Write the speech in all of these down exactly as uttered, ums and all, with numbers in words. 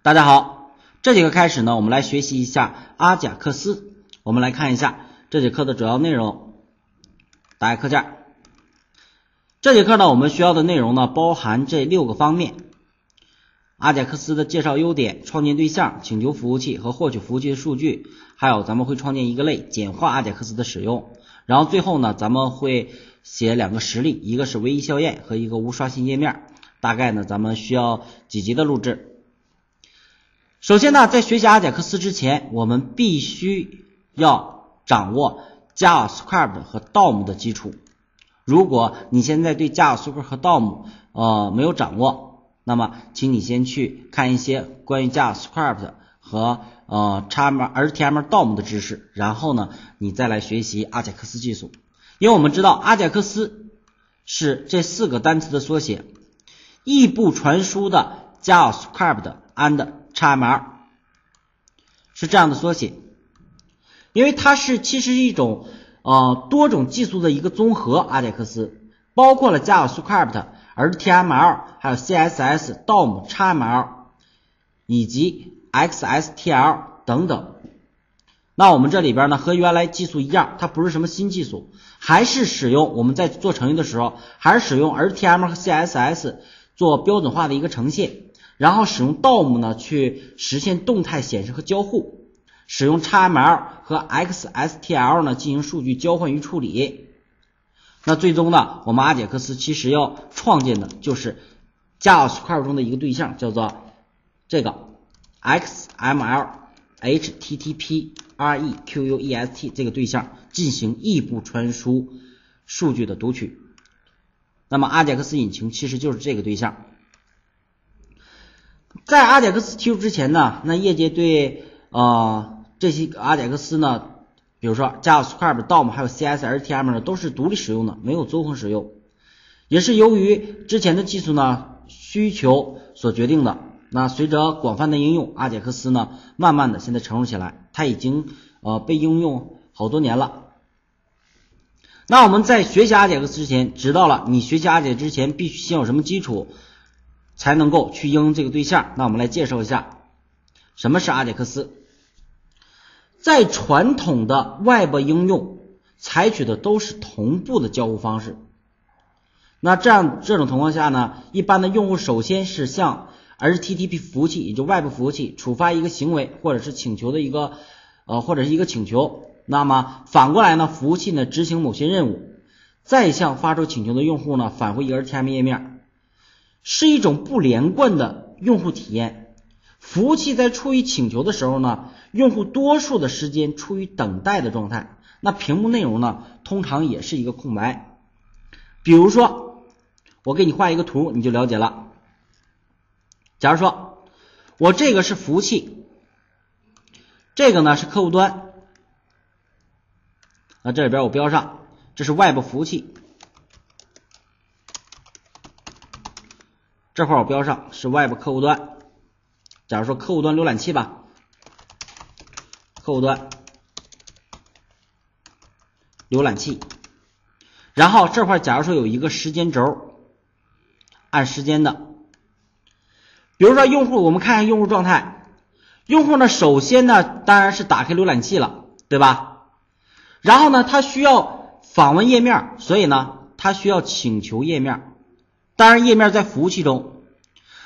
大家好，这节课开始呢，我们来学习一下阿贾克斯。我们来看一下这节课的主要内容。打开课件。这节课呢，我们需要的内容呢，包含这六个方面：阿贾克斯的介绍优点、创建对象、请求服务器和获取服务器的数据，还有咱们会创建一个类，简化阿贾克斯的使用。然后最后呢，咱们会写两个实例，一个是唯一校验和一个无刷新页面。大概呢，咱们需要几集的录制。 首先呢，在学习阿贾克斯之前，我们必须要掌握 JavaScript 和 D O M 的基础。如果你现在对 JavaScript 和 D O M 呃没有掌握，那么请你先去看一些关于 JavaScript 和呃 H T M L D O M 的知识，然后呢，你再来学习阿贾克斯技术。因为我们知道阿贾克斯是这四个单词的缩写：异步传输的 JavaScript and H T M L 是这样的缩写，因为它是其实一种呃多种技术的一个综合。阿贾克斯包括了 JavaScript、H T M L、还有 C S S、D O M、H T M L 以及 X S L T 等等。那我们这里边呢和原来技术一样，它不是什么新技术，还是使用我们在做程序的时候，还是使用 H T M L 和 C S S 做标准化的一个呈现。 然后使用 D O M 呢去实现动态显示和交互，使用 H T M L 和 X S L T 呢进行数据交换与处理。那最终呢，我们阿贾克斯其实要创建的就是 JavaScript 中的一个对象，叫做这个 X M L H T T P R E Q U E S T 这个对象进行异步传输数据的读取。那么阿贾克斯引擎其实就是这个对象。 在阿贾克斯提出之前呢，那业界对呃这些阿贾克斯呢，比如说 JavaScript、D O M 还有 C S S H T M L 呢，都是独立使用的，没有综合使用，也是由于之前的技术呢需求所决定的。那随着广泛的应用，阿贾克斯呢慢慢的现在成熟起来，它已经呃被应用好多年了。那我们在学习阿贾克斯之前，知道了你学习阿贾之前必须先有什么基础？ 才能够去应用这个对象。那我们来介绍一下什么是阿贾克斯。在传统的 Web 应用采取的都是同步的交互方式。那这样这种情况下呢，一般的用户首先是向 H T T P 服务器，也就 Web 服务器触发一个行为或者是请求的一个呃或者是一个请求。那么反过来呢，服务器呢执行某些任务，再向发出请求的用户呢返回一个 H T M L 页面。 是一种不连贯的用户体验。服务器在处理请求的时候呢，用户多数的时间处于等待的状态。那屏幕内容呢，通常也是一个空白。比如说，我给你画一个图，你就了解了。假如说我这个是服务器，这个呢是客户端。那这里边我标上，这是 Web 服务器。 这块我标上是 Web 客户端，假如说客户端浏览器吧，客户端浏览器，然后这块假如说有一个时间轴，按时间的，比如说用户，我们看看用户状态，用户呢首先呢当然是打开浏览器了，对吧？然后呢他需要访问页面，所以呢他需要请求页面。 当然，页面在服务器中。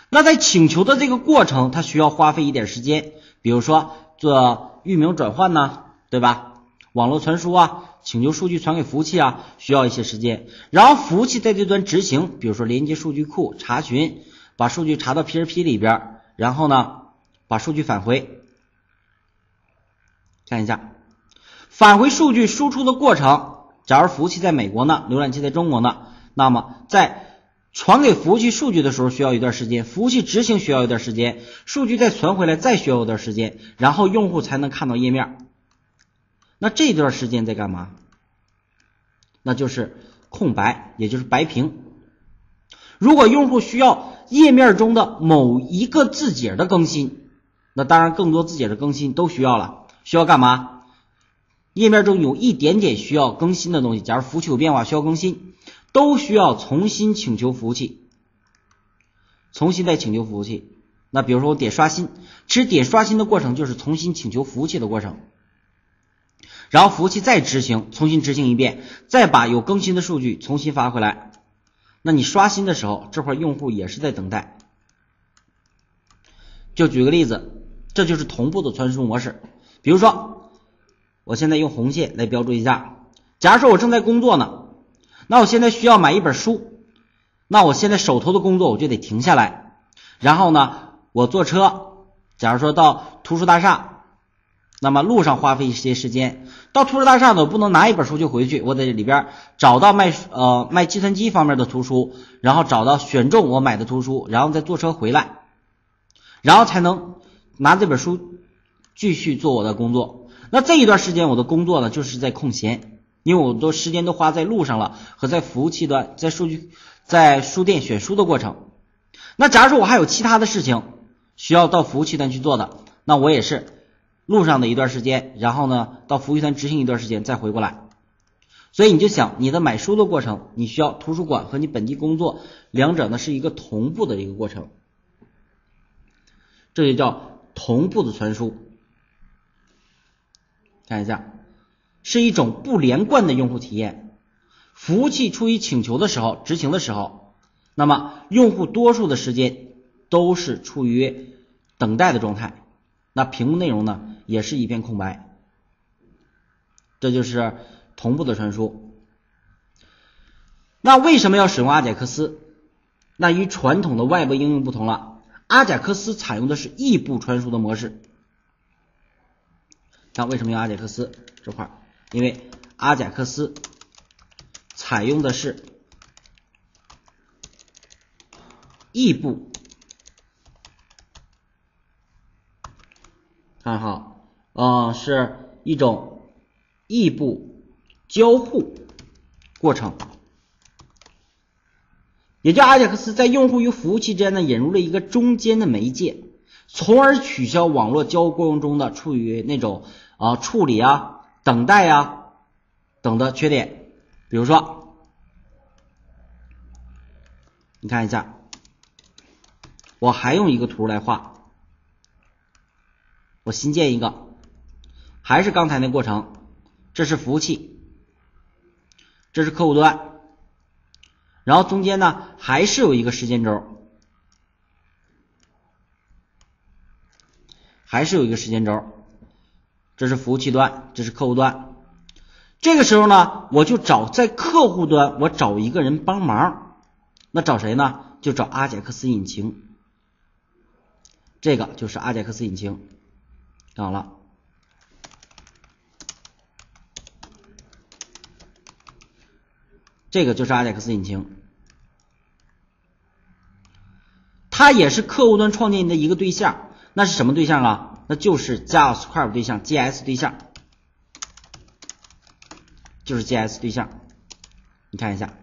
那在请求的这个过程，它需要花费一点时间，比如说做域名转换呢，对吧？网络传输啊，请求数据传给服务器啊，需要一些时间。然后服务器在这端执行，比如说连接数据库、查询，把数据查到 P H P 里边，然后呢，把数据返回。看一下，返回数据输出的过程。假如服务器在美国呢，浏览器在中国呢，那么在传给服务器数据的时候需要一段时间，服务器执行需要一段时间，数据再传回来再需要一段时间，然后用户才能看到页面。那这段时间在干嘛？那就是空白，也就是白屏。如果用户需要页面中的某一个字节的更新，那当然更多字节的更新都需要了。需要干嘛？页面中有一点点需要更新的东西，假如服务器有变化需要更新，都需要重新请求服务器，重新再请求服务器。那比如说我点刷新，其实点刷新的过程就是重新请求服务器的过程，然后服务器再执行，重新执行一遍，再把有更新的数据重新发回来。那你刷新的时候，这会儿用户也是在等待。就举个例子，这就是同步的传输模式。比如说我现在用红线来标注一下，假如说我正在工作呢，那我现在需要买一本书，那我现在手头的工作我就得停下来，然后呢我坐车，假如说到图书大厦，那么路上花费一些时间，到图书大厦呢我不能拿一本书就回去，我在这里边找到卖呃卖计算机方面的图书，然后找到选中我买的图书，然后再坐车回来，然后才能拿这本书继续做我的工作。那这一段时间我的工作呢就是在空闲，因为我都时间都花在路上了和在服务器端，在数据在书店选书的过程。那假如说我还有其他的事情需要到服务器端去做的，那我也是路上的一段时间，然后呢到服务器端执行一段时间再回过来。所以你就想你的买书的过程，你需要图书馆和你本地工作两者呢是一个同步的一个过程，这就叫同步的传输。看一下，是一种不连贯的用户体验。服务器处于请求的时候，执行的时候，那么用户多数的时间都是处于等待的状态，那屏幕内容呢也是一片空白。这就是同步的传输。那为什么要使用阿贾克斯？那与传统的外部应用不同了，阿贾克斯采用的是异步传输的模式。那为什么用阿贾克斯这块？因为阿贾克斯采用的是异步，看好，嗯，是一种异步交互过程。也叫阿贾克斯在用户与服务器之间呢引入了一个中间的媒介，从而取消网络交互过程中的处于那种啊、呃、处理啊、等待啊等的缺点。比如说你看一下，我还用一个图来画，我新建一个，还是刚才那过程，这是服务器，这是客户端，然后中间呢还是有一个时间轴，还是有一个时间轴，这是服务器端，这是客户端。这个时候呢我就找在客户端我找一个人帮忙，那找谁呢？就找阿贾克斯引擎，这个就是阿贾克斯引擎。看好了，这个就是阿贾克斯引擎，它也是客户端创建的一个对象。那是什么对象啊？那就是 JavaScript 对象 ，J S 对象，就是 J S 对象。你看一下，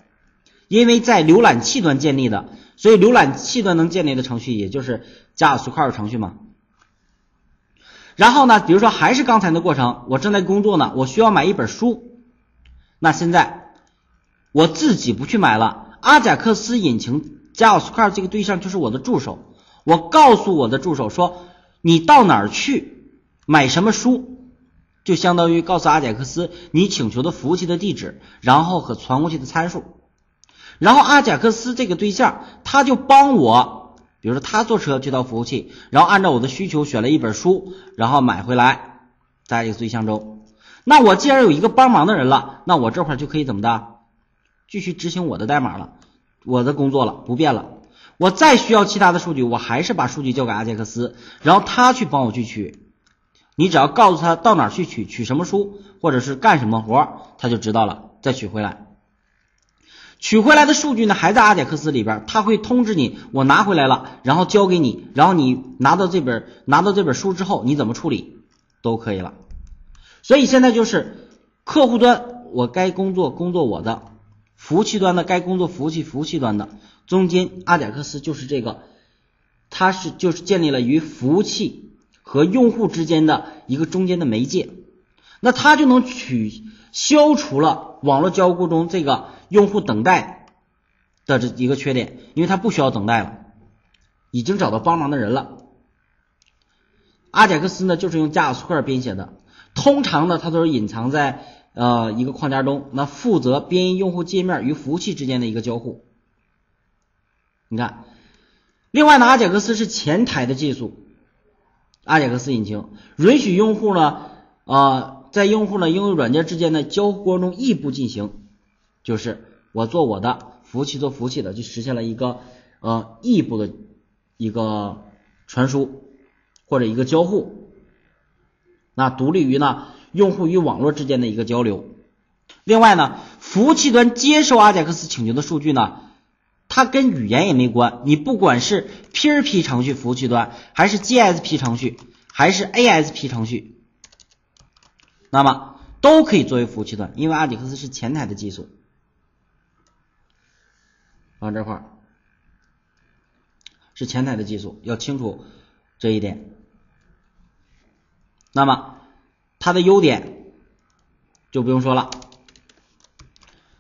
因为在浏览器端建立的，所以浏览器端能建立的程序也就是 JavaScript 程序嘛。然后呢，比如说还是刚才的过程，我正在工作呢，我需要买一本书，那现在我自己不去买了，阿贾克斯引擎 JavaScript 这个对象就是我的助手，我告诉我的助手说你到哪儿去买什么书，就相当于告诉阿贾克斯你请求的服务器的地址，然后和传过去的参数，然后阿贾克斯这个对象他就帮我，比如说他坐车去到服务器，然后按照我的需求选了一本书，然后买回来在这个对象中。那我既然有一个帮忙的人了，那我这块就可以怎么的继续执行我的代码了，我的工作了，不变了。我再需要其他的数据，我还是把数据交给阿贾克斯，然后他去帮我去取。你只要告诉他到哪去取，取什么书，或者是干什么活，他就知道了，再取回来。取回来的数据呢还在阿贾克斯里边，他会通知你我拿回来了，然后交给你，然后你拿到这本拿到这本书之后你怎么处理都可以了。所以现在就是客户端我该工作工作我的，服务器端的该工作服务器服务器端的，中间阿贾克斯就是这个，它是就是建立了与服务器和用户之间的一个中间的媒介，那它就能取消除了网络交互中这个用户等待的这一个缺点，因为它不需要等待了，已经找到帮忙的人了。阿贾克斯呢就是用JavaScript编写的，通常呢它都是隐藏在呃一个框架中，那负责编译用户界面与服务器之间的一个交互。你看，另外呢阿贾克斯是前台的技术，阿贾克斯引擎允许用户呢呃在用户呢应用软件之间的交互过程中亦步进行，就是我做我的，服务器做服务器的，就实现了一个呃异步的一个传输或者一个交互，那独立于呢用户与网络之间的一个交流。另外呢服务器端接受阿贾克斯请求的数据呢它跟语言也没关，你不管是 P H P 程序服务器端还是 J S P 程序还是 A S P 程序，那么都可以作为服务器端，因为阿贾克斯是前台的技术。啊，这块儿是前台的技术，要清楚这一点。那么它的优点就不用说了。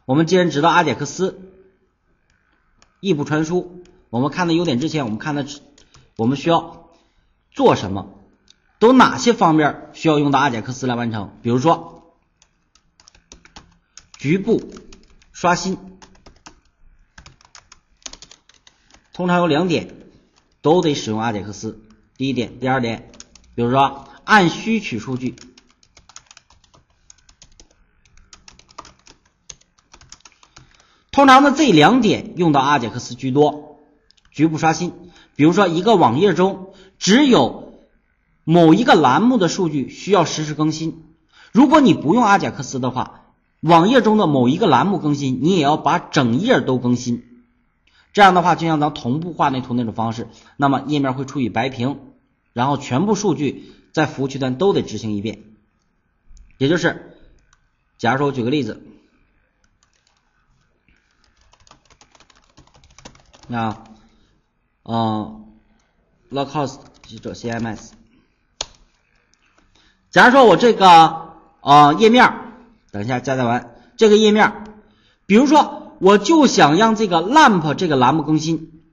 我们既然知道阿贾克斯异步传输，我们看的优点之前，我们看的我们需要做什么，都哪些方面需要用到阿贾克斯来完成？比如说，局部刷新，通常有两点都得使用阿贾克斯。第一点，第二点，比如说按需取数据，通常的这两点用到阿贾克斯居多。局部刷新，比如说一个网页中只有某一个栏目的数据需要实时更新，如果你不用阿贾克斯的话，网页中的某一个栏目更新你也要把整页都更新，这样的话就像咱同步画内图那种方式，那么页面会处于白屏，然后全部数据在服务器端都得执行一遍。也就是假如说我举个例子，那嗯 localhost 记者 C M S，假如说我这个呃页面，等一下加载完这个页面，比如说我就想让这个 lamp 这个栏目更新，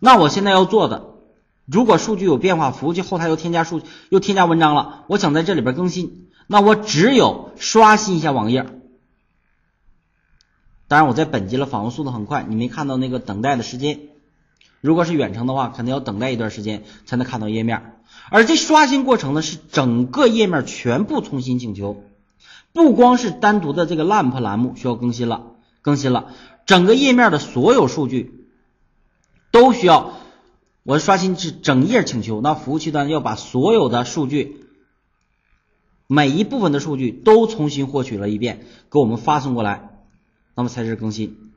那我现在要做的，如果数据有变化，服务器后台又添加数又添加文章了，我想在这里边更新，那我只有刷新一下网页。当然我在本集了访问速度很快，你没看到那个等待的时间，如果是远程的话肯定要等待一段时间才能看到页面，而这刷新过程呢是整个页面全部重新请求，不光是单独的这个 lamp 栏目需要更新了更新了整个页面的所有数据都需要我刷新至整页请求，那服务器端要把所有的数据每一部分的数据都重新获取了一遍给我们发送过来，那么才是更新。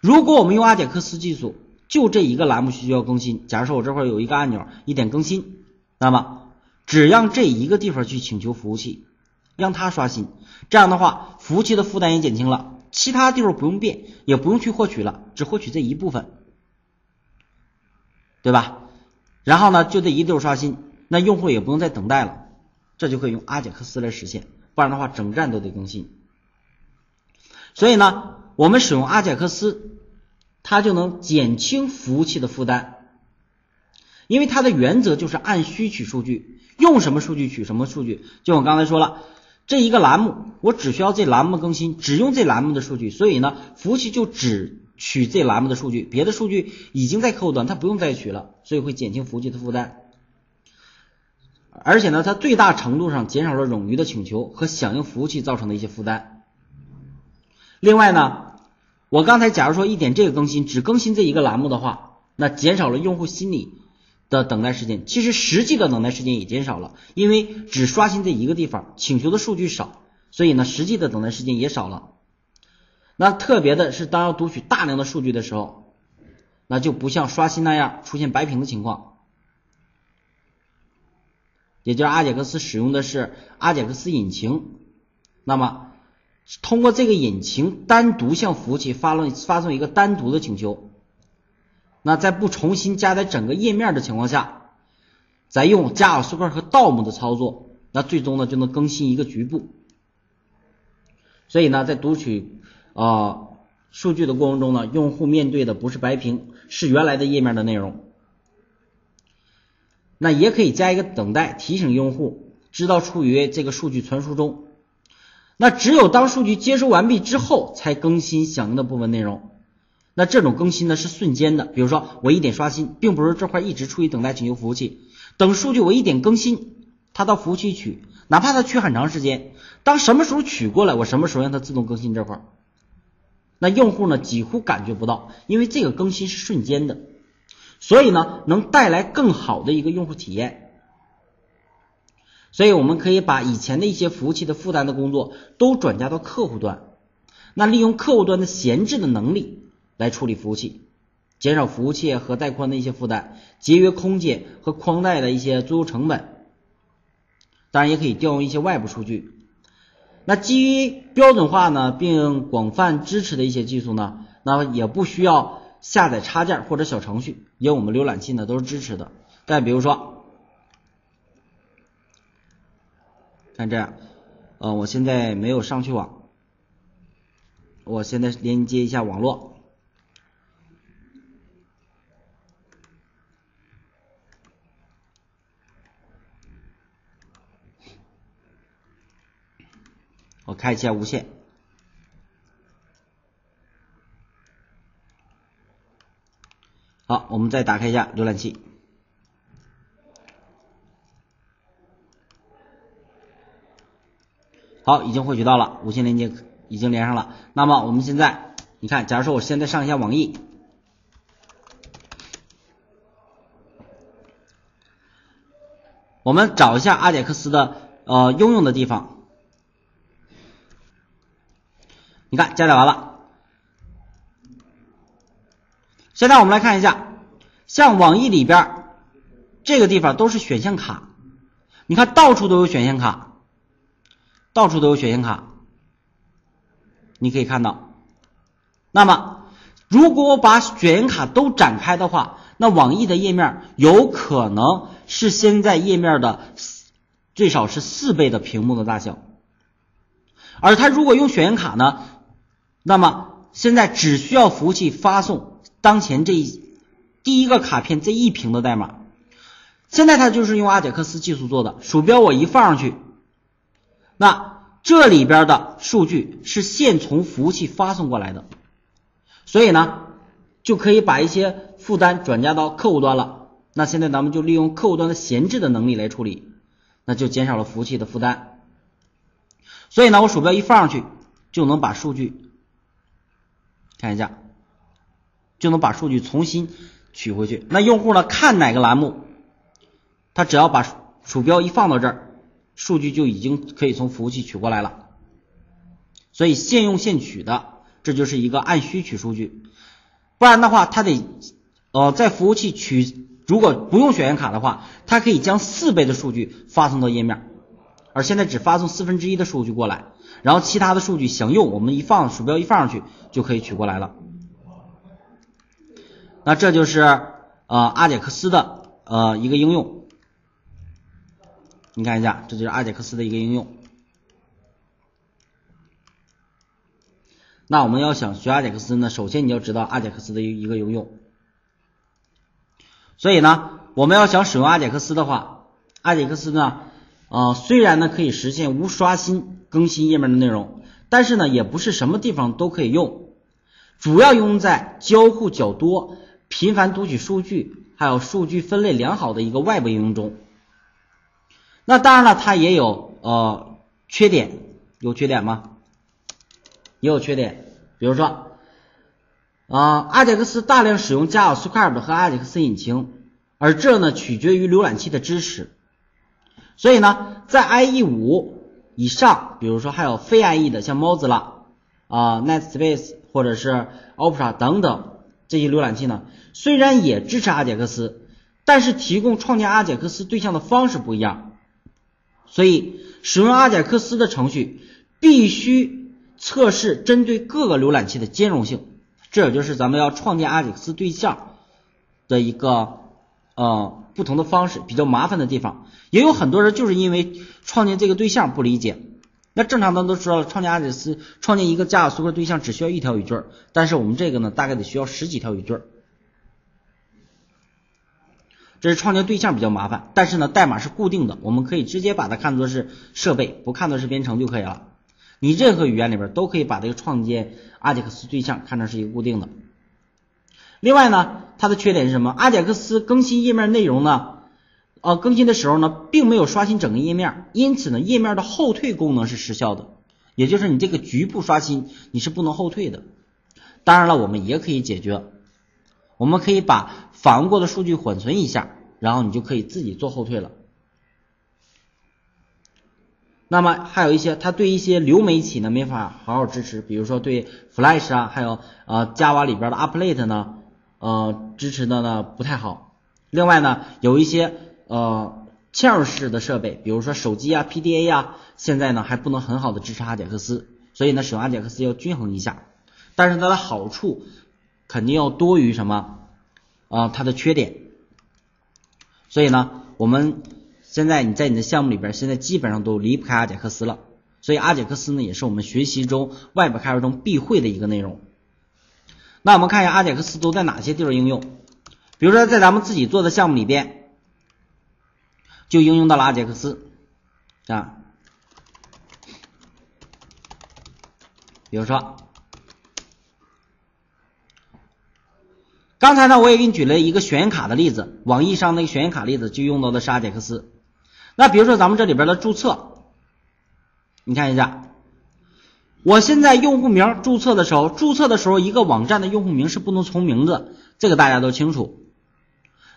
如果我们用阿贾克斯技术就这一个栏目需要更新，假如说我这块有一个按钮一点更新，那么只让这一个地方去请求服务器让它刷新，这样的话服务器的负担也减轻了，其他地方不用变也不用去获取了，只获取这一部分，对吧？然后呢就这一地方刷新，那用户也不用再等待了，这就可以用阿贾克斯来实现，不然的话整站都得更新。所以呢我们使用阿贾克斯它就能减轻服务器的负担，因为它的原则就是按需取数据，用什么数据取什么数据，就我刚才说了，这一个栏目我只需要这栏目更新，只用这栏目的数据，所以呢服务器就只取这栏目的数据，别的数据已经在客户端它不用再取了，所以会减轻服务器的负担，而且呢它最大程度上减少了冗余的请求和响应服务器造成的一些负担。另外呢我刚才假如说一点这个更新只更新这一个栏目的话，那减少了用户心理的等待时间，其实实际的等待时间也减少了，因为只刷新这一个地方请求的数据少，所以呢实际的等待时间也少了。那特别的是，当要读取大量的数据的时候，那就不像刷新那样出现白屏的情况。也就是阿贾克斯使用的是阿贾克斯引擎，那么通过这个引擎单独向服务器发送发送一个单独的请求。那在不重新加载整个页面的情况下，再用 JavaScript 和 D O M 的操作，那最终呢就能更新一个局部。所以呢，在读取啊、呃、数据的过程中呢，用户面对的不是白屏，是原来的页面的内容。那也可以加一个等待，提醒用户知道处于这个数据传输中。那只有当数据接收完毕之后，才更新响应的部分内容。那这种更新呢是瞬间的，比如说我一点刷新，并不是这块一直处于等待请求服务器，等数据我一点更新，它到服务器取，哪怕它取很长时间，当什么时候取过来，我什么时候让它自动更新这块，那用户呢几乎感觉不到，因为这个更新是瞬间的，所以呢能带来更好的一个用户体验。所以我们可以把以前的一些服务器的负担的工作都转嫁到客户端，那利用客户端的闲置的能力来处理服务器，减少服务器和带宽的一些负担，节约空间和宽带的一些租用成本。当然也可以调用一些外部数据。那基于标准化呢并广泛支持的一些技术呢，那也不需要下载插件或者小程序，因为我们浏览器呢都是支持的。再比如说看这样，呃，我现在没有上去网，我现在连接一下网络。我开一下无线，好，我们再打开一下浏览器。好，已经获取到了，无线连接已经连上了。那么我们现在，你看，假如说我现在上一下网易，我们找一下阿贾克斯的呃应用的地方。你看，加载完了。现在我们来看一下，像网易里边这个地方都是选项卡，你看到处都有选项卡，到处都有选项卡，你可以看到。那么，如果我把选项卡都展开的话，那网易的页面有可能是现在页面的最少是四倍的屏幕的大小，而它如果用选项卡呢？那么现在只需要服务器发送当前这一第一个卡片这一屏的代码。现在它就是用阿贾克斯技术做的，鼠标我一放上去，那这里边的数据是现从服务器发送过来的，所以呢就可以把一些负担转嫁到客户端了。那现在咱们就利用客户端的闲置的能力来处理，那就减少了服务器的负担。所以呢我鼠标一放上去，就能把数据看一下，就能把数据重新取回去。那用户呢看哪个栏目，他只要把鼠标一放到这儿，数据就已经可以从服务器取过来了。所以现用现取的，这就是一个按需取数据。不然的话他得呃在服务器取，如果不用选项卡的话，他可以将四倍的数据发送到页面，而现在只发送四分之一的数据过来，然后其他的数据想用，我们一放鼠标一放上去就可以取过来了。那这就是呃阿贾克斯的呃一个应用，你看一下，这就是阿贾克斯的一个应用。那我们要想学阿贾克斯呢，首先你要知道阿贾克斯的一个应用。所以呢，我们要想使用阿贾克斯的话，阿贾克斯呢。呃，虽然呢可以实现无刷新更新页面的内容，但是呢也不是什么地方都可以用，主要用在交互较多、频繁读取数据，还有数据分类良好的一个外部应用中。那当然了，它也有呃缺点，有缺点吗？也有缺点，比如说啊、呃，阿贾克斯大量使用 JavaScript 和阿贾克斯引擎，而这呢取决于浏览器的支持。所以呢，在 I E 五以上，比如说还有非 I E 的，像 Mozilla、啊、呃、Netspace 或者是 Opera 等等这些浏览器呢，虽然也支持阿贾克斯，但是提供创建阿贾克斯对象的方式不一样，所以使用阿贾克斯的程序必须测试针对各个浏览器的兼容性。这也就是咱们要创建阿贾克斯对象的一个呃不同的方式，比较麻烦的地方。也有很多人就是因为创建这个对象不理解。那正常咱都知道，创建阿贾克斯创建一个 JavaScript 对象只需要一条语句，但是我们这个呢，大概得需要十几条语句。这是创建对象比较麻烦，但是呢，代码是固定的，我们可以直接把它看作是设备，不看作是编程就可以了。你任何语言里边都可以把这个创建阿贾克斯对象看成是一个固定的。另外呢，它的缺点是什么？阿贾克斯更新页面内容呢，呃，更新的时候呢，并没有刷新整个页面，因此呢，页面的后退功能是失效的，也就是你这个局部刷新你是不能后退的。当然了，我们也可以解决，我们可以把访问过的数据缓存一下，然后你就可以自己做后退了。那么还有一些，它对一些流媒体呢没法好好支持，比如说对 Flash 啊，还有呃 Java 里边的 Applet 呢，呃支持的呢不太好。另外呢，有一些呃嵌入式的设备，比如说手机啊、P D A 啊，现在呢还不能很好的支持阿贾克斯，所以呢使用阿贾克斯要均衡一下。但是它的好处肯定要多于什么啊、呃、它的缺点。所以呢，我们现在你在你的项目里边，现在基本上都离不开阿贾克斯了，所以阿贾克斯呢也是我们学习中外部开发中必会的一个内容。那我们看一下阿贾克斯都在哪些地方应用，比如说在咱们自己做的项目里边就应用到了阿贾克斯啊，比如说刚才呢我也给你举了一个显卡的例子，网易上那个显卡例子就用到的是阿贾克斯。那比如说咱们这里边的注册，你看一下，我现在用户名注册的时候，注册的时候一个网站的用户名是不能重名字，这个大家都清楚。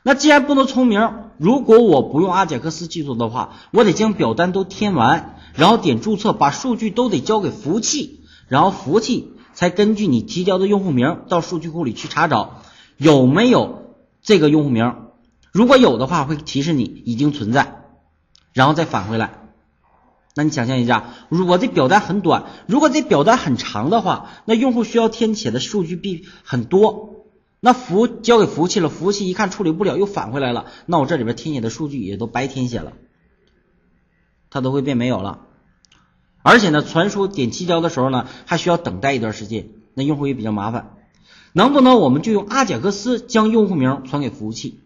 那既然不能重名，如果我不用阿贾克斯技术的话，我得将表单都填完，然后点注册，把数据都得交给服务器，然后服务器才根据你提交的用户名到数据库里去查找有没有这个用户名，如果有的话会提示你已经存在，然后再返回来。那你想象一下，如果这表单很短，如果这表单很长的话，那用户需要填写的数据必很多，那服务交给服务器了，服务器一看处理不了又返回来了，那我这里边填写的数据也都白填写了，它都会变没有了。而且呢，传输点提交的时候呢还需要等待一段时间，那用户也比较麻烦。能不能我们就用阿贾克斯将用户名传给服务器？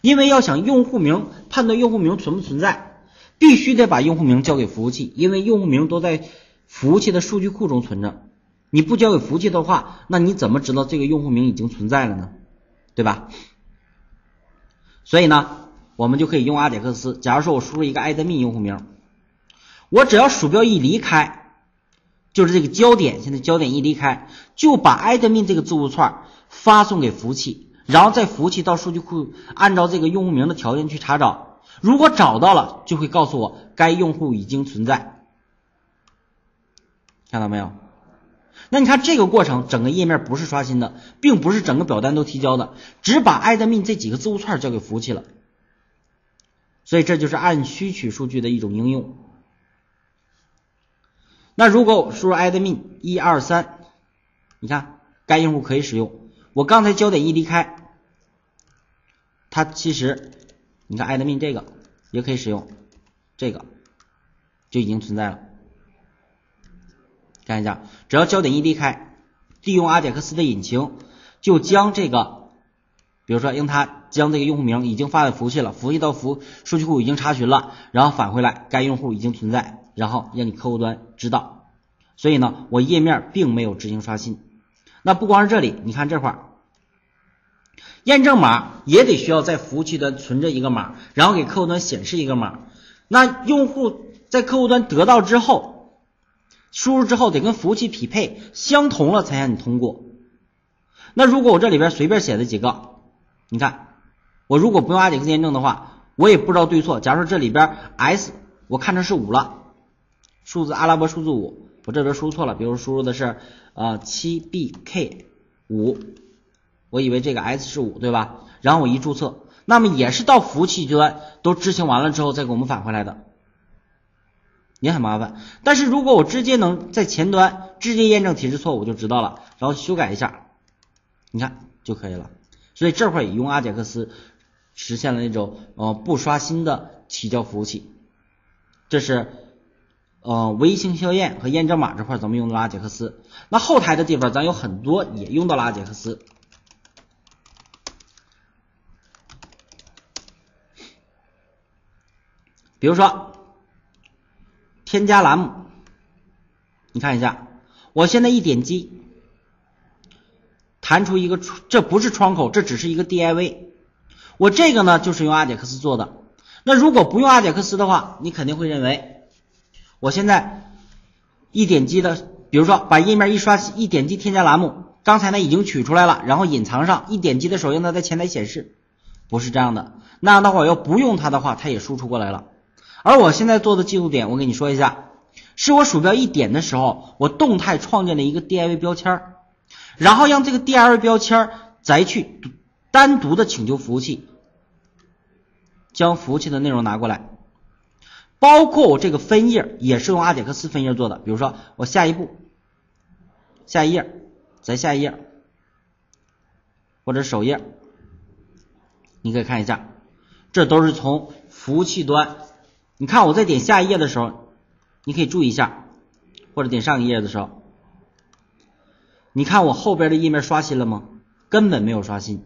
因为要想用户名判断用户名存不存在，必须得把用户名交给服务器，因为用户名都在服务器的数据库中存着，你不交给服务器的话，那你怎么知道这个用户名已经存在了呢？对吧？所以呢，我们就可以用阿贾克斯。假如说我输入一个 admin 用户名，我只要鼠标一离开，就是这个焦点，现在焦点一离开，就把 admin 这个字符串发送给服务器，然后在服务器到数据库按照这个用户名的条件去查找，如果找到了，就会告诉我该用户已经存在，看到没有？那你看这个过程，整个页面不是刷新的，并不是整个表单都提交的，只把 admin 这几个字符串交给服务器了。所以这就是按需取数据的一种应用。那如果我输入 admin 一二三，你看该用户可以使用。我刚才焦点一离开，它其实。你看 admin 这个也可以使用，这个就已经存在了。看一下，只要焦点一离开，利用阿贾克斯的引擎就将这个，比如说用它将这个用户名已经发给服务器了，服务器到服数据库已经查询了，然后返回来该用户已经存在，然后让你客户端知道。所以呢，我页面并没有执行刷新。那不光是这里，你看这块儿。验证码也得需要在服务器端存着一个码，然后给客户端显示一个码。那用户在客户端得到之后，输入之后得跟服务器匹配，相同了才让你通过。那如果我这里边随便写的几个，你看，我如果不用阿贾克斯验证的话，我也不知道对错。假如说这里边 S 我看成是五了，数字阿拉伯数字五，我这边输入错了，比如输入的是呃 七 B K 五， 我以为这个 S 是五，对吧？然后我一注册，那么也是到服务器端都执行完了之后再给我们返回来的，也很麻烦。但是如果我直接能在前端直接验证提示错误就知道了，然后修改一下，你看就可以了。所以这块也用阿贾克斯实现了那种呃不刷新的提交服务器。这是呃唯一性效验和验证码这块咱们用到了阿贾克斯。那后台的地方咱有很多也用到了阿贾克斯。比如说添加栏目，你看一下，我现在一点击弹出一个，这不是窗口，这只是一个 div。 我这个呢就是用阿贾克斯做的。那如果不用阿贾克斯的话，你肯定会认为我现在一点击的，比如说把页面一刷新，一点击添加栏目，刚才呢已经取出来了，然后隐藏上，一点击的时候让它在前台显示，不是这样的。那样的话要不用它的话，它也输出过来了。而我现在做的技术点，我给你说一下，是我鼠标一点的时候，我动态创建了一个 div 标签，然后让这个 div 标签再去单独的请求服务器，将服务器的内容拿过来。包括我这个分页也是用阿贾克斯分页做的，比如说我下一步、下一页、再下一页，或者首页，你可以看一下，这都是从服务器端。你看我在点下一页的时候，你可以注意一下，或者点上一页的时候，你看我后边的页面刷新了吗？根本没有刷新。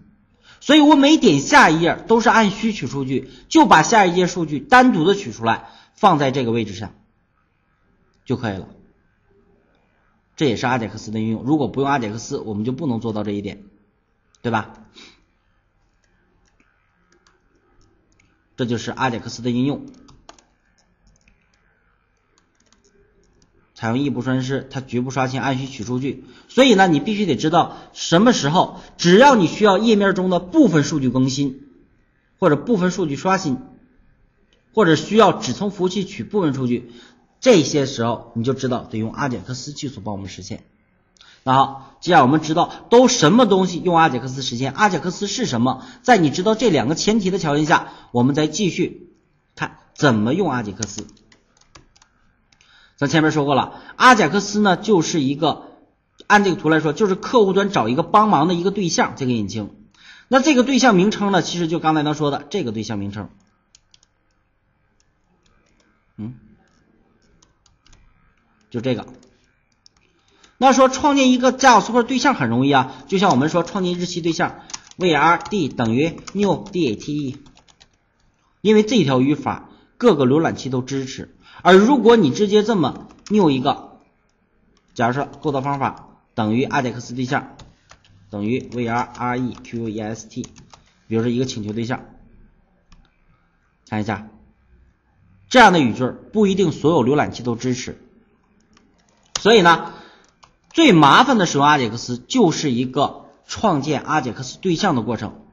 所以我每点下一页都是按需取数据，就把下一页数据单独的取出来放在这个位置上就可以了。这也是阿贾克斯的运用，如果不用阿贾克斯我们就不能做到这一点，对吧？这就是阿贾克斯的应用。采用异步刷新，它绝不刷新，按需取数据。所以呢，你必须得知道什么时候，只要你需要页面中的部分数据更新，或者部分数据刷新，或者需要只从服务器取部分数据，这些时候你就知道得用阿贾克斯技术帮我们实现。那好，既然我们知道都什么东西用阿贾克斯实现，阿贾克斯是什么，在你知道这两个前提的条件下，我们再继续看怎么用阿贾克斯。咱前面说过了，阿贾克斯呢就是一个，按这个图来说，就是客户端找一个帮忙的一个对象，这个引擎。那这个对象名称呢，其实就刚才咱说的这个对象名称。嗯，就这个。那说创建一个 JavaScript 对象很容易啊，就像我们说创建日期对象 W R D 等于 new date， 因为这条语法各个浏览器都支持。而如果你直接这么new一个，假如说构造方法等于阿贾克斯对象等于 V R R E Q E S T， 比如说一个请求对象，看一下，这样的语句不一定所有浏览器都支持。所以呢，最麻烦的使用阿贾克斯就是一个创建阿贾克斯对象的过程，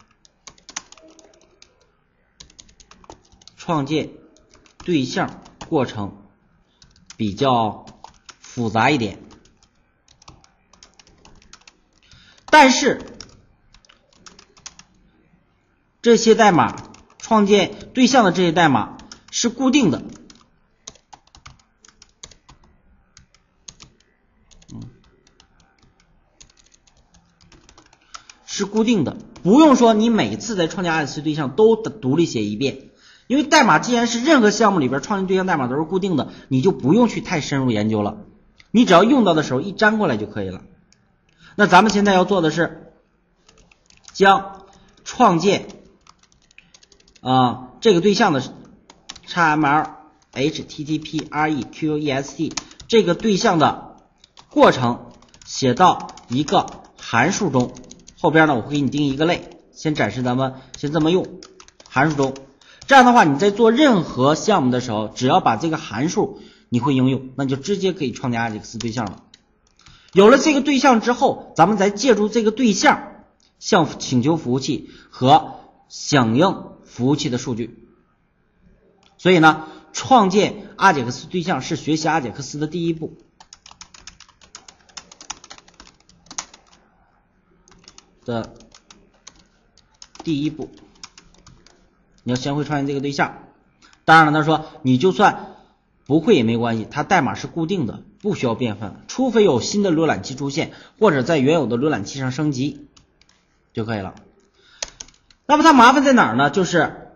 创建对象过程比较复杂一点，但是这些代码创建对象的这些代码是固定的，嗯，是固定的，不用说你每次在创建阿贾克斯对象都独立写一遍。因为代码既然是任何项目里边创建对象代码都是固定的，你就不用去太深入研究了，你只要用到的时候一粘过来就可以了。那咱们现在要做的是将创建啊、呃、这个对象的 X M L H T T P R E Q E S T 这个对象的过程写到一个函数中，后边呢我会给你定一个类，先展示咱们先这么用函数中。这样的话，你在做任何项目的时候，只要把这个函数你会应用，那你就直接可以创建阿贾克斯对象了。有了这个对象之后，咱们再借助这个对象向请求服务器和响应服务器的数据。所以呢，创建阿贾克斯对象是学习阿贾克斯的第一步。的第一步，你要先会创建这个对象。当然了，他说你就算不会也没关系，它代码是固定的，不需要变换，除非有新的浏览器出现，或者在原有的浏览器上升级就可以了。那么它麻烦在哪儿呢？就是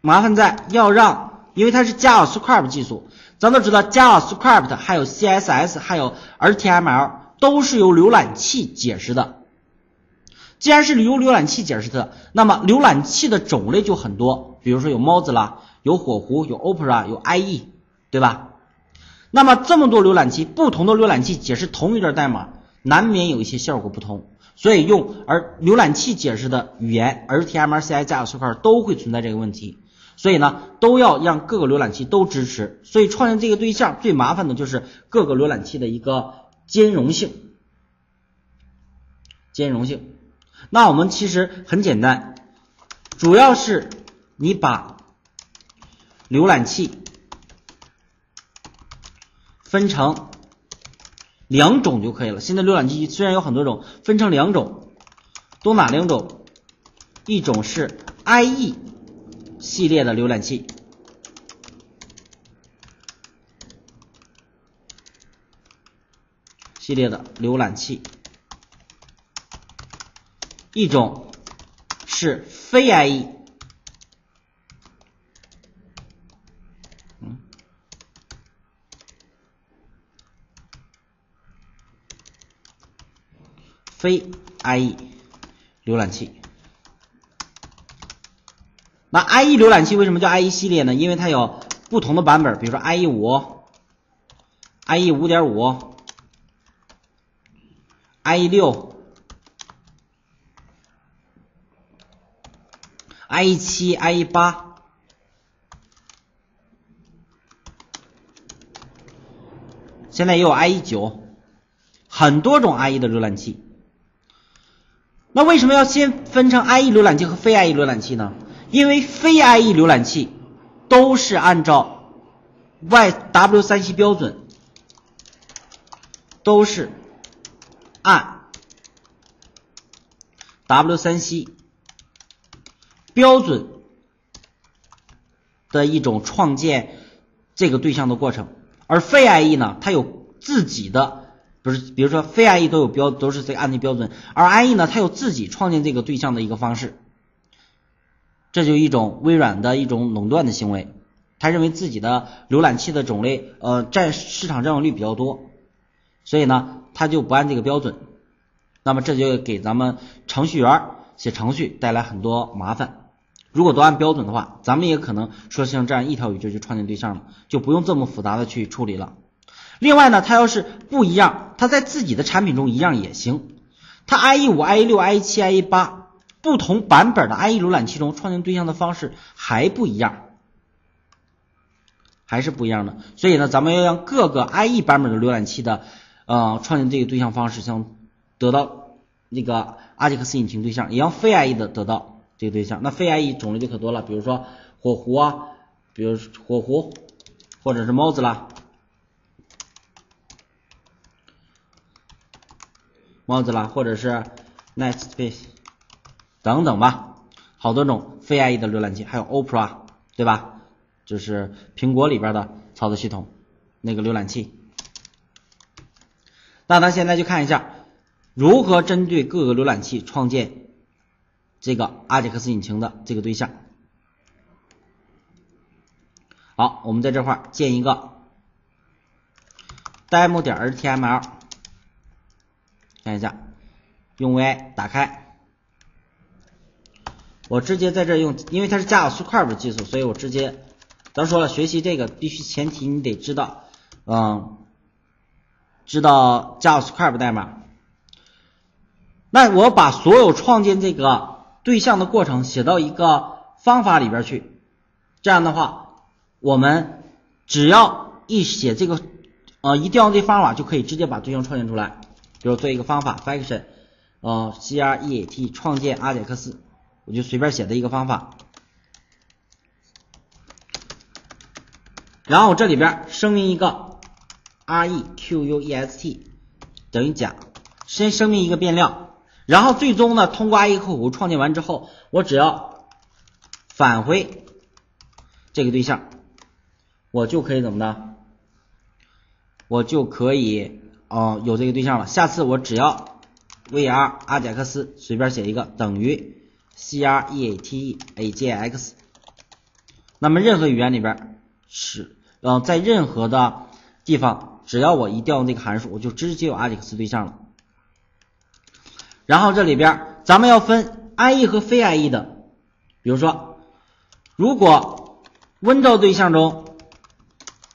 麻烦在要让，因为它是 JavaScript 技术，咱都知道 JavaScript 还有 C S S 还有 H T M L 都是由浏览器解释的。既然是由浏览器解释的，那么浏览器的种类就很多，比如说有 Mozilla， 有火狐，有 Opera， 有 I E， 对吧？那么这么多浏览器，不同的浏览器解释同一段代码，难免有一些效果不同。所以用而浏览器解释的语言 H T M L、C S S、JavaScript 都会存在这个问题，所以呢，都要让各个浏览器都支持。所以创建这个对象最麻烦的就是各个浏览器的一个兼容性。兼容性，那我们其实很简单，主要是你把浏览器分成两种就可以了。现在浏览器虽然有很多种，分成两种，都哪两种？一种是 I E 系列的浏览器，系列的浏览器；一种是非 I E， 嗯，非 I E 浏览器。那 I E 浏览器为什么叫 I E 系列呢？因为它有不同的版本，比如说 I E 五、I E 五点五、I E 六、I E 七、I E 八、现在也有 I E 九， 很多种 I E 的浏览器。那为什么要先分成 I E 浏览器和非 I E 浏览器呢？因为非 I E 浏览器都是按照 W 三 C 标准，都是按 W 三 C 标准的一种创建这个对象的过程。而非 I E 呢，它有自己的，不是，比如说非 I E 都有标，都是这个按的标准，而 I E 呢，它有自己创建这个对象的一个方式。这就一种微软的一种垄断的行为，他认为自己的浏览器的种类呃占市场占有率比较多，所以呢他就不按这个标准，那么这就给咱们程序员写程序带来很多麻烦。如果都按标准的话，咱们也可能说像这样一条语就去创建对象了，就不用这么复杂的去处理了。另外呢，他要是不一样，他在自己的产品中一样也行，他 I E 五、I E 六、I E 七、I E 八不同版本的 I E 浏览器中创建对象的方式还不一样，还是不一样的。所以呢，咱们要让各个 I E 版本的浏览器的呃创建这个对象方式想得到那个 Ajax 引擎对象，也让非 I E 的得到这个对象。那非 I E 种类就可多了，比如说火狐啊，比如火狐或者是 Mozilla Mozilla 或者是 Netspace等等吧，好多种非 I E 的浏览器，还有 Opera， 对吧？就是苹果里边的操作系统那个浏览器。那咱现在就看一下如何针对各个浏览器创建这个 Ajax 引擎的这个对象。好，我们在这块建一个 demo.html， 看一下，用 V I 打开。我直接在这用，因为它是 JavaScript 技术，所以我直接，咱说了，学习这个必须前提你得知道，嗯，知道 JavaScript 代码。那我把所有创建这个对象的过程写到一个方法里边去，这样的话，我们只要一写这个，呃，一调用这方法就可以直接把对象创建出来。比如做一个方法 function， 呃 create 创建 Ajax。我就随便写的一个方法，然后我这里边声明一个 request 等于假，先声明一个变量，然后最终呢，通过 I E 客户创建完之后，我只要返回这个对象，我就可以怎么的？我就可以哦、呃、有这个对象了。下次我只要 var 阿贾克斯随便写一个等于 createajax， 那么任何语言里边是呃在任何的地方，只要我一调用这个函数，我就直接有阿贾克斯对象了。然后这里边咱们要分 I E 和非 I E 的，比如说，如果 window 对象中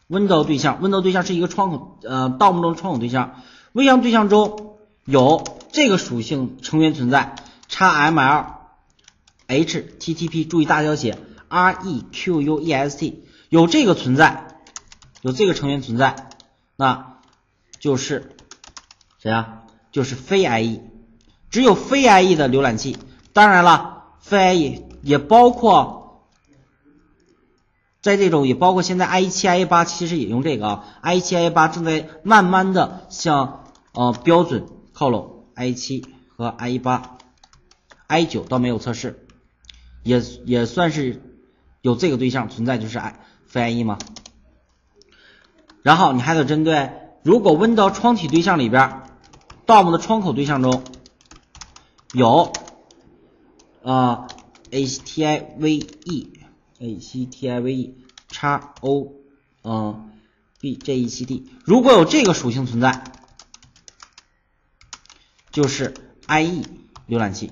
window 对象 window 对象是一个窗口，呃 D O M 中窗口对象 ，V M 对象中有这个属性成员存在 ，X M L H T T P 注意大小写 R E Q U E S T 有这个存在，有这个成员存在，那就是谁啊？就是非 I E。只有非 I E 的浏览器，当然了，非 I E 也包括在这种，也包括现在 I E 七、I E 八其实也用这个啊。I E 七、I E 八正在慢慢的向呃标准靠拢。I E 七和 I E 八、I E 九倒没有测试，也也算是有这个对象存在，就是 I 非 I E 嘛。然后你还得针对，如果 Windows 窗体对象里边 D O M 的窗口对象中。有，呃 ，H T I V E，H T I V E，X O，嗯，B J E C D， 如果有这个属性存在，就是 I E 浏览器。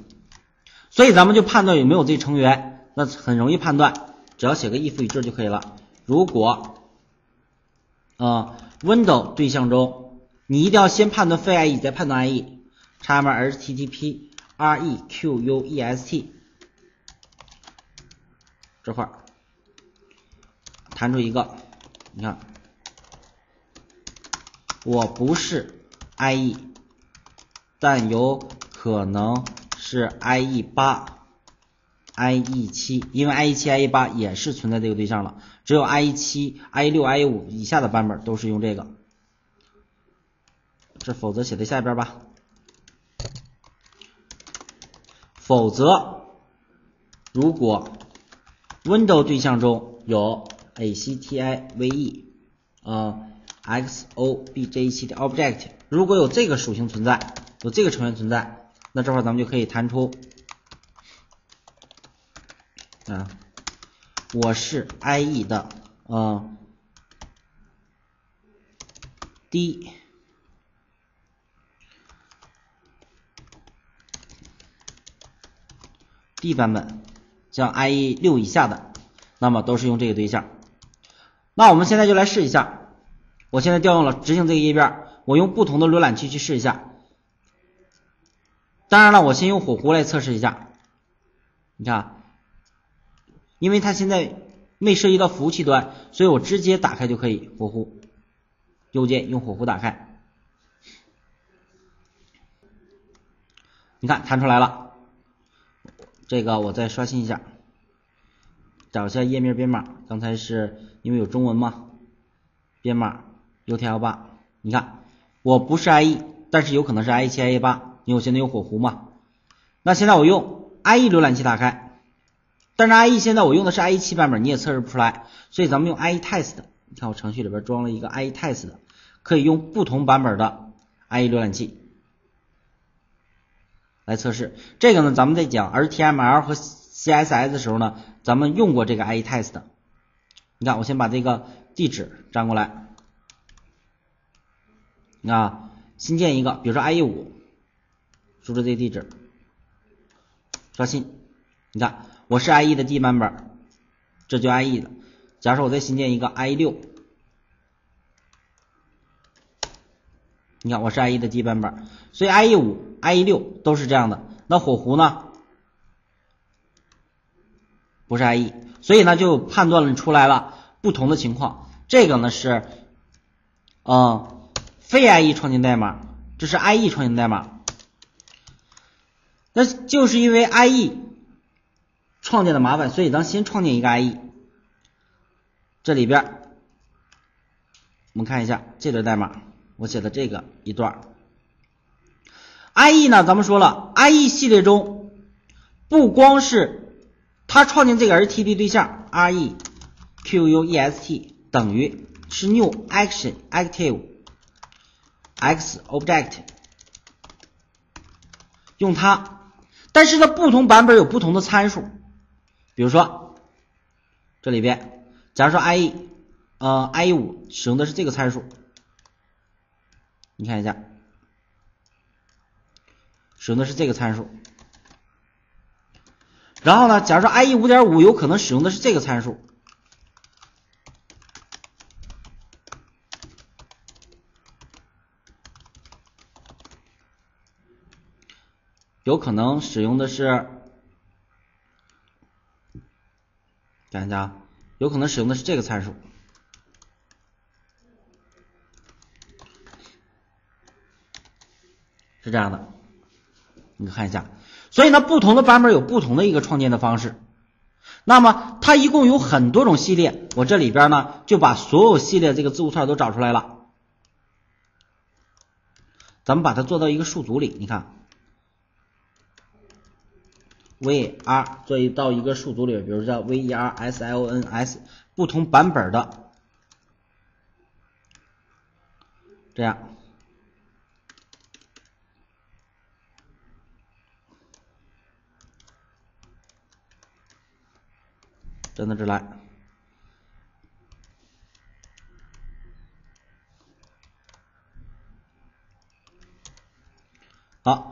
所以咱们就判断有没有这成员，那很容易判断，只要写个 if 语句就可以了。如果，呃 ，window 对象中，你一定要先判断非 I E， 再判断 I E。H T T P。R E Q U E S T 这块弹出一个，你看，我不是 I E， 但有可能是 I E 八、I E 七，因为 I E 七、I E 八也是存在这个对象了。只有 I E 七、I E 六、I E 五以下的版本都是用这个，这否则写在下边吧。否则，如果 window 对象中有 H T I V E， 呃 X O B J H T T P Object， 如果有这个属性存在，有这个成员存在，那这块咱们就可以弹出啊，我是 I E 的呃 D。D 版本，像 I E 六以下的，那么都是用这个对象。那我们现在就来试一下，我现在调用了执行这个页面，我用不同的浏览器去试一下。当然了，我先用火狐来测试一下。你看，因为它现在没涉及到服务器端，所以我直接打开就可以。火狐，右键用火狐打开，你看弹出来了。这个我再刷新一下，找一下页面编码。刚才是因为有中文嘛，编码 U T L 八。你看，我不是 I E， 但是有可能是 I E 七、I E 八，因为我现在有火狐嘛。那现在我用 I E 浏览器打开，但是 I E 现在我用的是 I E 七 版本，你也测试不出来，所以咱们用 I E Test。你看我程序里边装了一个 I E Test， 可以用不同版本的 I E 浏览器。来测试这个呢，咱们在讲 H T M L 和 C S S 的时候呢，咱们用过这个 I E Test。你看，我先把这个地址粘过来，啊，新建一个，比如说 I E 五，输入这个地址，刷新，你看，我是 I E 的 D 版本，这就 I E 的。假如说我再新建一个 I E 六，你看，我是 I E 的 D 版本，所以 I E 五。I E 六都是这样的，那火狐呢？不是 I E， 所以呢就判断了出来了不同的情况。这个呢是，呃，非 I E 创建代码，这是 I E 创建代码。那就是因为 I E 创建的麻烦，所以咱先创建一个 I E。这里边，我们看一下这段代码，我写的这个一段。I E 呢，咱们说了 I E 系列中不光是它创建这个 H T T P 对象 REQUEST 等于是 new action active x object 用它，但是在不同版本有不同的参数，比如说这里边假如说 I E 呃 I E 五使用的是这个参数，你看一下使用的是这个参数，然后呢假如说 I E 五点五 有可能使用的是这个参数，有可能使用的是，看一下啊，有可能使用的是这个参数。是这样的，你看一下。所以呢，不同的版本有不同的一个创建的方式。那么它一共有很多种系列，我这里边呢就把所有系列这个字符串都找出来了。咱们把它做到一个数组里，你看。ver 做一到一个数组里，比如说 versions 不同版本的，这样真的这来，好。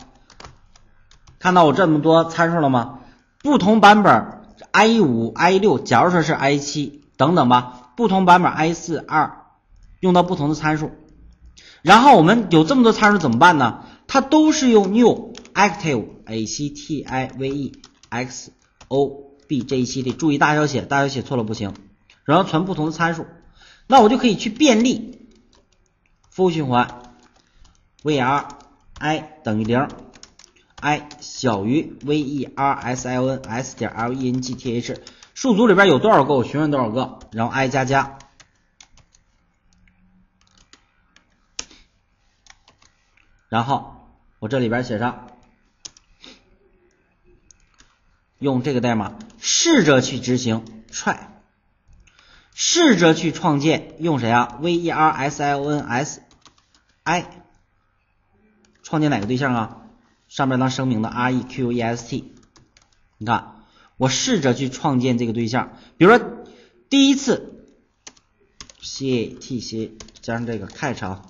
看到我这么多参数了吗？不同版本 I E 五、I E 六，假如说是 I E 七等等吧，不同版本 I E 四、二用到不同的参数。然后我们有这么多参数怎么办呢？它都是用 new active HTTPRequest， 注意大小写，大小写错了不行。然后存不同的参数，那我就可以去便利负循环 ver i 等于零。i 小于 versions 点 length， 数组里边有多少个我询问多少个，然后 i 加加，然后我这里边写上用这个代码试着去执行 try， 试着去创建用谁啊 versions i 创建哪个对象啊？上面当声明的 request， 你看，我试着去创建这个对象，比如说第一次 cat 斜加上这个 catch 啊，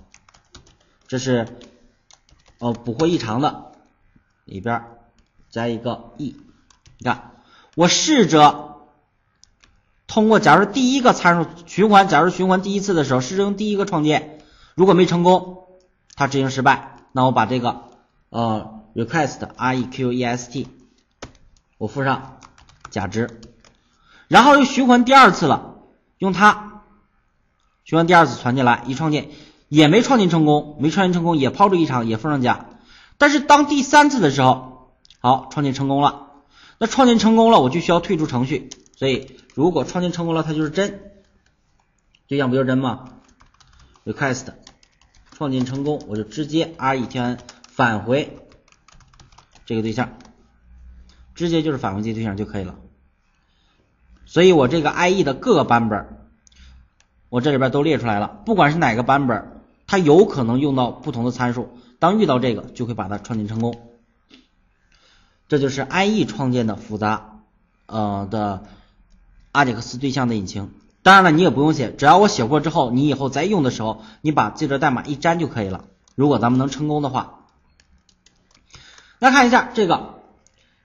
这是哦捕获异常的里边加一个 e， 你看，我试着通过假如第一个参数循环，假如循环第一次的时候，试着用第一个创建，如果没成功，它执行失败，那我把这个呃。request request 我附上假值，然后又循环第二次了，用它循环第二次传进来，一创建也没创建成功，没创建成功也抛出异常，也附上假。但是当第三次的时候，好，创建成功了。那创建成功了，我就需要退出程序，所以如果创建成功了，它就是真，对象不就是真吗 ？request 创建成功，我就直接 return 返回。这个对象直接就是返回这个对象就可以了，所以我这个 I E 的各个版本我这里边都列出来了，不管是哪个版本它有可能用到不同的参数，当遇到这个就会把它创建成功。这就是 I E 创建的复杂呃的阿杰克斯对象的引擎。当然了你也不用写，只要我写过之后你以后再用的时候你把这段代码一粘就可以了，如果咱们能成功的话。那看一下这个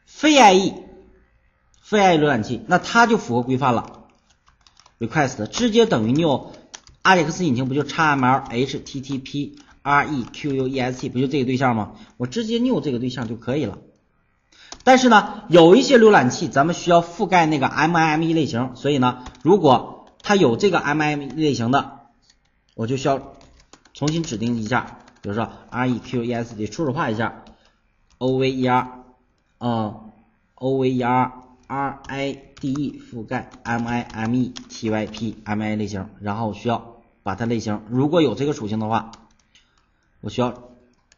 非 I E 非 I E 浏览器，那它就符合规范了 request 直接等于 new AJAX 引擎不就 XMLHttpRequest 不就这个对象吗？我直接 new 这个对象就可以了。但是呢有一些浏览器咱们需要覆盖那个 M I M E 类型，所以呢如果它有这个 M I M E 类型的我就需要重新指定一下，比如说 request 得初始化一下over 呃 override 覆盖 mimetyp M I 类型，然后我需要把它类型如果有这个属性的话我需要，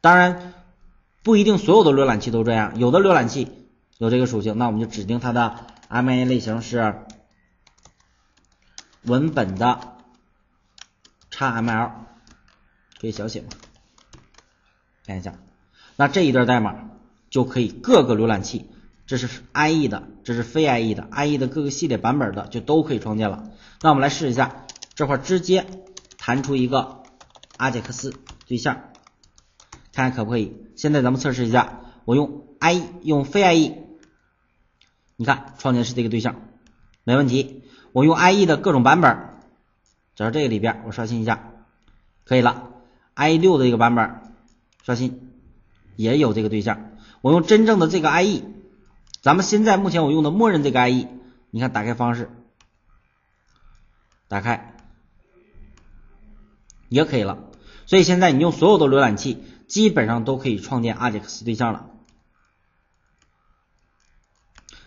当然不一定所有的浏览器都这样，有的浏览器有这个属性，那我们就指定它的 M I M E 类型是文本的 X M L， 可以小写嘛？看一下，那这一段代码就可以各个浏览器，这是 I E 的，这是非 I E 的 ，I E 的各个系列版本的就都可以创建了。那我们来试一下，这块直接弹出一个阿杰克斯对象，看看可不可以。现在咱们测试一下，我用 I E 用非 I E， 你看创建是这个对象，没问题。我用 I E 的各种版本，只要这个里边我刷新一下，可以了。I E 六的一个版本刷新也有这个对象。我用真正的这个 I E， 咱们现在目前我用的默认这个 I E， 你看打开方式，打开也可以了。所以现在你用所有的浏览器基本上都可以创建 ActiveX 对象了。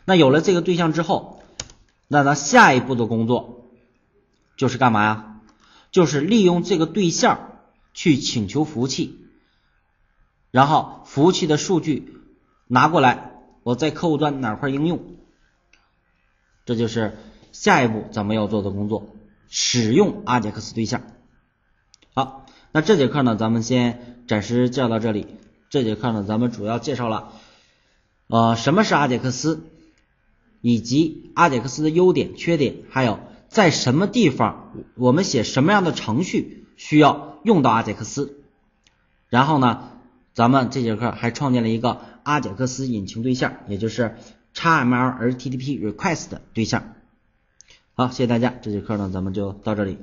那有了这个对象之后，那咱下一步的工作就是干嘛呀？就是利用这个对象去请求服务器，然后服务器的数据拿过来，我在客户端哪块应用，这就是下一步咱们要做的工作，使用 ActiveX 对象。好，那这节课呢，咱们先暂时介绍到这里。这节课呢，咱们主要介绍了呃什么是阿杰克斯，以及阿杰克斯的优点、缺点，还有在什么地方我们写什么样的程序需要用到阿杰克斯。然后呢，咱们这节课还创建了一个阿杰克斯引擎对象，也就是 X M L H T T P Request 对象。好，谢谢大家，这节课呢咱们就到这里。